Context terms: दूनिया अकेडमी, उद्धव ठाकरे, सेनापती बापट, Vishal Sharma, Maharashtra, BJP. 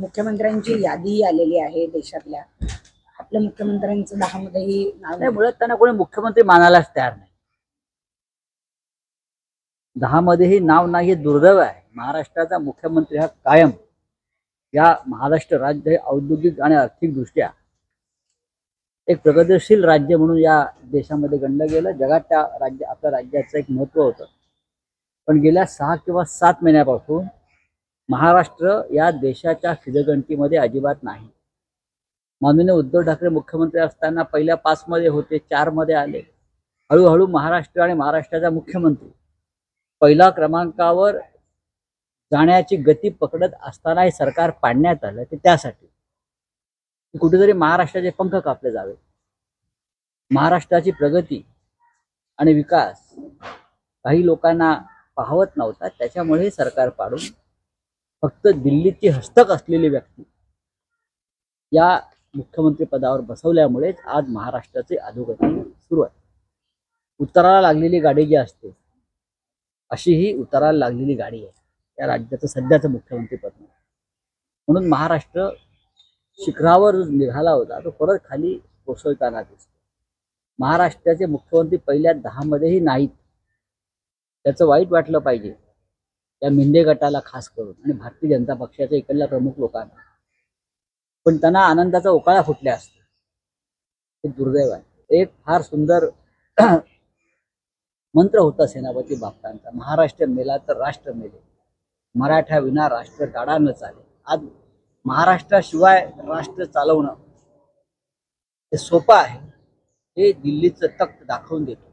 मुख्यमंत्र्यांची यादी आलेली आहे देशातल्या. आपल्या मुख्यमंत्र्यांचं 10मध्येही नाव नाही. मुळात त्यांना कोणी मुख्यमंत्री मानायलाच तयार नाही. 10मध्येही नाव नाही, दुर्दैव आहे. महाराष्ट्राचा मुख्यमंत्री हा कायम या महाराष्ट्र राज्य औद्योगिक आणि आर्थिकदृष्ट्या एक प्रगतिशील राज्य म्हणून या देशामध्ये गणलं गेलं. जगात त्या राज्य आपल्या राज्याचं एक महत्त्व होतं. पण गेल्या 6 किंवा 7 महिन्यापासून महाराष्ट्र या देशाच्या फिरगणतीमध्ये अजिबात नाही. माननीय उद्धव ठाकरे मुख्यमंत्री असताना पहिल्या 5 मध्ये होते, 4 मध्ये आले. हळूहळू महाराष्ट्र आणि महाराष्ट्राचा मुख्यमंत्री पहिल्या क्रमांकावर जाण्याची गती पकडत असतानाही सरकार पाडण्यात आलं. ते त्यासाठी कुठेतरी महाराष्ट्राचे पंख कापले जावे. महाराष्ट्राची प्रगती आणि विकास काही लोकांना पाहवत नव्हता. त्याच्यामुळे सरकार पाडून फक्त दिल्लीची हस्तक असलेली व्यक्ती या मुख्यमंत्री पदावर बसवल्यामुळेच आज महाराष्ट्राचे अधोगती सुरू आहे. उताराला लागलेली गाडी जी असते अशी ही उताराला लागलेली गाडी आहे या राज्याचं सध्याचं मुख्यमंत्रीपद. म्हणून महाराष्ट्र शिखरावर निघाला होता तो परत खाली कोसळताना दिसतो. महाराष्ट्राचे मुख्यमंत्री पहिल्या 10मध्येही नाहीत. त्याचं वाईट वाटलं पाहिजे या मिंदे गटाला खास करून आणि भारतीय जनता पक्षाच्या इकडल्या प्रमुख लोकांना. पण त्यांना आनंदाचा उकाळा फुटला असतो. हे दुर्दैव आहे. एक फार सुंदर मंत्र होता सेनापती बापटांचा, महाराष्ट्र मेला तर राष्ट्र मेले, मराठा विना राष्ट्र गाडा न चाले. आज महाराष्ट्राशिवाय राष्ट्र चालवणं हे सोपं आहे. हे दिल्लीचं तख्त दाखवून देतो.